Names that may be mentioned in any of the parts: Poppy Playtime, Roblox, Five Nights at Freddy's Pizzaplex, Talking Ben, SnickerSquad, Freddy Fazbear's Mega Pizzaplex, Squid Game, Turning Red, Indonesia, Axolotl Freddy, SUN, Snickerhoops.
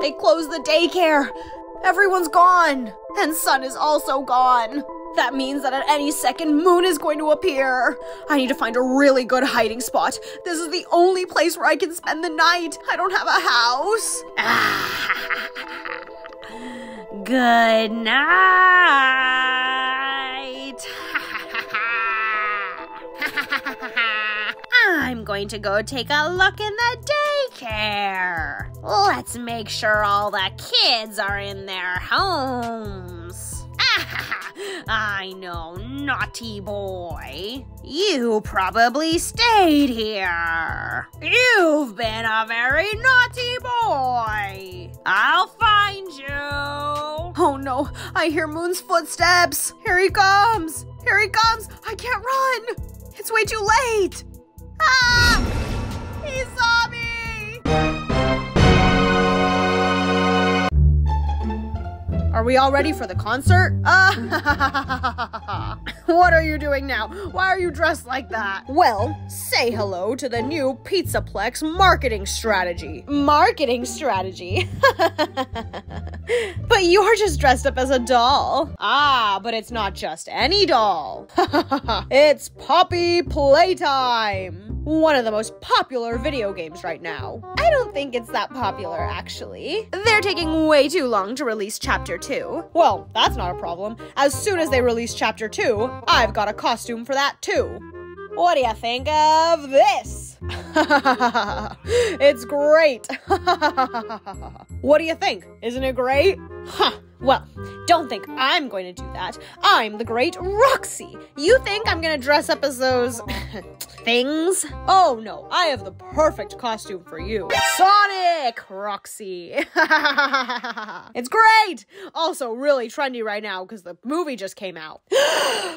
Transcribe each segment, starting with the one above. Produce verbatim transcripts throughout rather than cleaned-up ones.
They closed the daycare. Everyone's gone. And Sun is also gone. That means that at any second, Moon is going to appear. I need to find a really good hiding spot. This is the only place where I can spend the night. I don't have a house. Ah, good night. I'm going to go take a look in the daycare. Let's make sure all the kids are in their homes. I know, naughty boy. You probably stayed here. You've been a very naughty boy. I'll find you. Oh no, I hear Moon's footsteps. Here he comes. Here he comes. I can't run. It's way too late. Ah! He saw me. Are we all ready for the concert? Uh, what are you doing now? Why are you dressed like that? Well, say hello to the new Pizzaplex marketing strategy. Marketing strategy? But you're just dressed up as a doll. Ah, but it's not just any doll. It's Poppy Playtime, one of the most popular video games right now. I don't think it's that popular, actually. They're taking way too long to release Chapter two. Well, that's not a problem. As soon as they release Chapter two, I've got a costume for that, too. What do you think of this? It's great. What do you think? Isn't it great? Huh. Well, don't think I'm going to do that. I'm the great Roxy. You think I'm going to dress up as those things? Oh, no. I have the perfect costume for you. Sonic Roxy. It's great. Also really trendy right now because the movie just came out.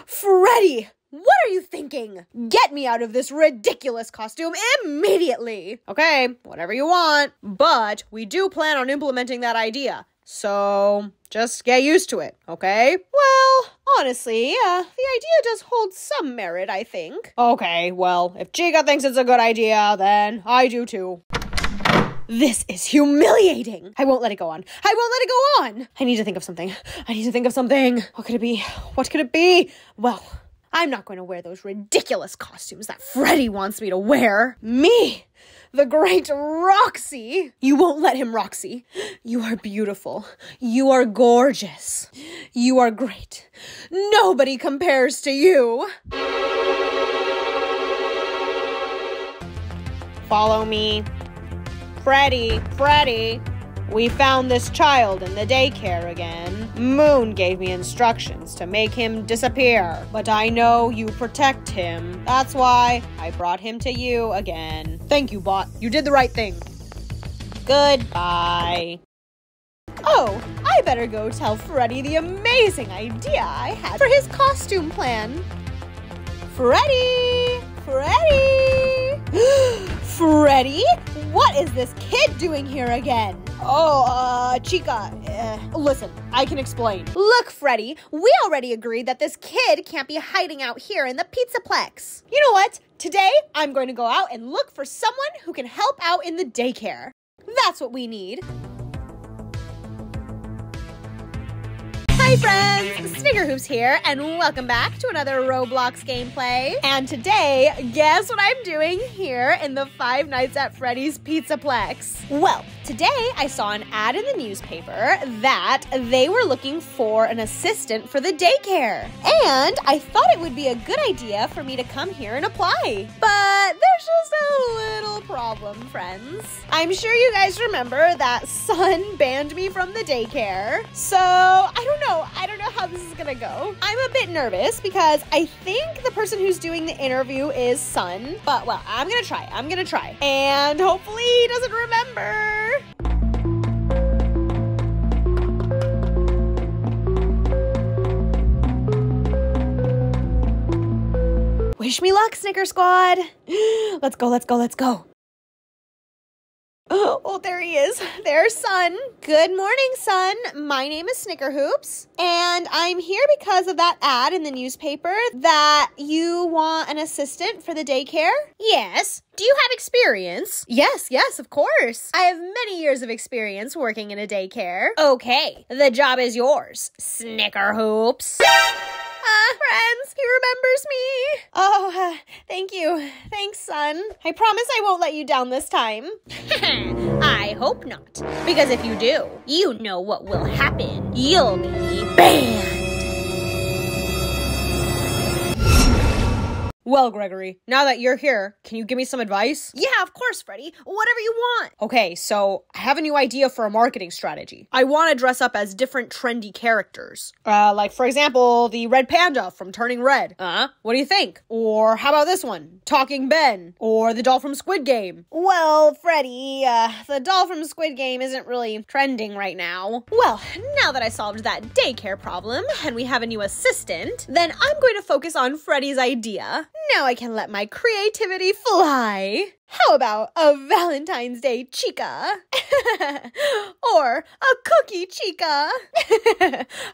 Freddy. What are you thinking? Get me out of this ridiculous costume immediately. Okay, whatever you want. But we do plan on implementing that idea. So just get used to it, okay? Well, honestly, uh, the idea does hold some merit, I think. Okay, well, if Chica thinks it's a good idea, then I do too. This is humiliating. I won't let it go on. I won't let it go on. I need to think of something. I need to think of something. What could it be? What could it be? Well, I'm not going to wear those ridiculous costumes that Freddy wants me to wear. Me, the great Roxy. You won't let him, Roxy. You are beautiful. You are gorgeous. You are great. Nobody compares to you. Follow me. Freddy, Freddy. We found this child in the daycare again. Moon gave me instructions to make him disappear, but I know you protect him. That's why I brought him to you again. Thank you, bot. You did the right thing. Goodbye. Oh, I better go tell Freddy the amazing idea I had for his costume plan. Freddy! Freddy! Freddy? What is this kid doing here again? Oh, uh, Chica, uh, listen, I can explain. Look, Freddy, we already agreed that this kid can't be hiding out here in the Pizzaplex. You know what? Today, I'm going to go out and look for someone who can help out in the daycare. That's what we need. Hi friends, Snickerhoops here, and welcome back to another Roblox gameplay. And today, guess what I'm doing here in the Five Nights at Freddy's Pizzaplex? Well, today I saw an ad in the newspaper that they were looking for an assistant for the daycare. And I thought it would be a good idea for me to come here and apply. But there's just a little problem, friends. I'm sure you guys remember that Sun banned me from the daycare. So, I don't know. I don't know how this is gonna go. I'm a bit nervous because I think the person who's doing the interview is Sun, but well, I'm gonna try. I'm gonna try. And hopefully he doesn't remember. Wish me luck, SnickerSquad. Let's go, let's go, let's go. Oh, there he is. There's Sun. Good morning, Sun. My name is Snickerhoops, and I'm here because of that ad in the newspaper that you want an assistant for the daycare. Yes. Do you have experience? Yes, yes, of course. I have many years of experience working in a daycare. Okay, the job is yours, Snickerhoops. Ah, friends, he remembers me. Oh, uh, thank you. Thanks, Sun. I promise I won't let you down this time. I hope not. Because if you do, you know what will happen. You'll be banned. Well, Gregory, now that you're here, can you give me some advice? Yeah, of course, Freddy. Whatever you want. Okay, so I have a new idea for a marketing strategy. I want to dress up as different trendy characters. Uh, like, for example, the Red Panda from Turning Red. Uh-huh. What do you think? Or how about this one? Talking Ben. Or the doll from Squid Game. Well, Freddy, uh, the doll from Squid Game isn't really trending right now. Well, now that I solved that daycare problem and we have a new assistant, then I'm going to focus on Freddy's idea. Now I can let my creativity fly. How about a Valentine's Day chica? Or a cookie chica?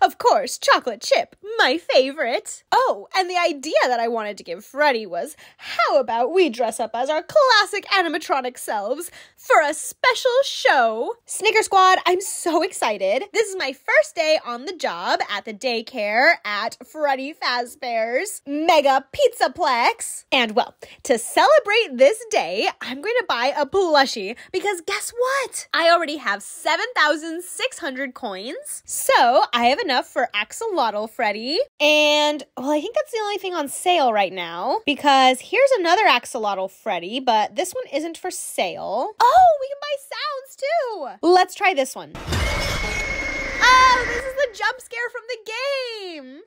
Of course, chocolate chip, my favorite. Oh, and the idea that I wanted to give Freddy was, how about we dress up as our classic animatronic selves for a special show? SnickerSquad, I'm so excited. This is my first day on the job at the daycare at Freddy Fazbear's Mega Pizzaplex. And well, to celebrate this day, I'm going to buy a plushie because guess what? I already have seven thousand six hundred coins, so I have enough for Axolotl Freddy. And, well, I think that's the only thing on sale right now because here's another Axolotl Freddy, but this one isn't for sale. Oh, we can buy sounds too. Let's try this one. Oh, this is the jump scare from the game.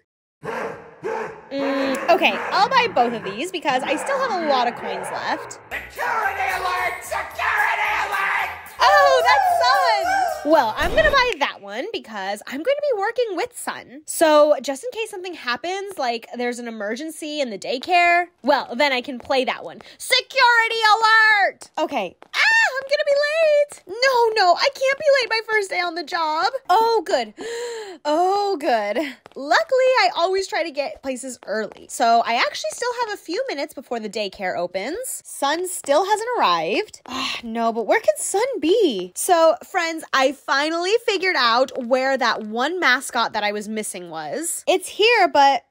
Mm, okay, I'll buy both of these because I still have a lot of coins left. Security alert! Security alert! Oh, that's Sun! Well, I'm gonna buy that one because I'm going to be working with Sun. So just in case something happens, like there's an emergency in the daycare, well, then I can play that one. Security alert! Okay. Ah, I'm gonna be late! No, no, I can't be late my first day on the job. Oh, good. Oh, good. Luckily, I always try to get places early. So I actually still have a few minutes before the daycare opens. Sun still hasn't arrived. Oh, no, but where can Sun be? So, friends, I finally figured out where that one mascot that I was missing was. It's here, but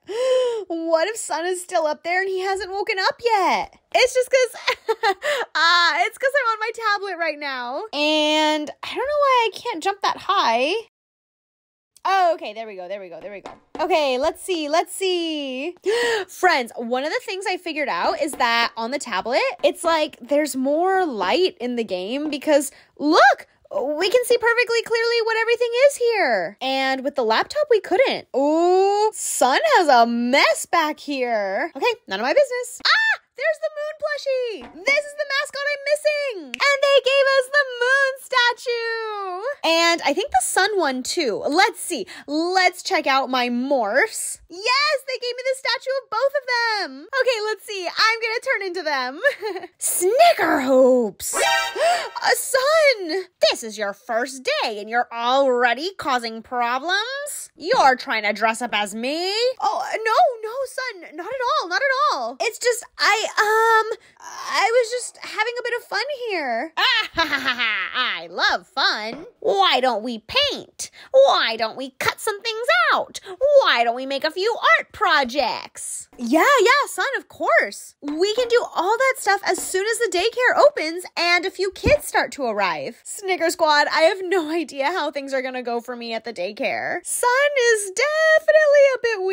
what if Sun is still up there and he hasn't woken up yet? It's just because uh, it's because I'm on my tablet right now. And I don't know why I can't jump that high. Oh, okay, there we go, there we go, there we go. Okay, let's see, let's see. Friends, one of the things I figured out is that on the tablet, it's like there's more light in the game because look, we can see perfectly clearly what everything is here. And with the laptop, we couldn't. Ooh, Sun has a mess back here. Okay, none of my business. Ah! There's the moon plushie! This is the mascot I'm missing! And they gave us the moon statue! And I think the Sun one too. Let's see. Let's check out my morphs. Yes! They gave me the statue of both of them! Okay, let's see. I'm gonna turn into them. Snickerhoops! A Sun! This is your first day and you're already causing problems? You're trying to dress up as me? Oh, no, no, Sun. Not at all, not at all. It's just, I... Um, I was just having a bit of fun here. Ah, ha, ha, ha, ha. I love fun. Why don't we paint? Why don't we cut some things out? Why don't we make a few art projects? Yeah, yeah, Sun, of course. We can do all that stuff as soon as the daycare opens and a few kids start to arrive. Snicker Squad, I have no idea how things are gonna go for me at the daycare. Sun is definitely a bit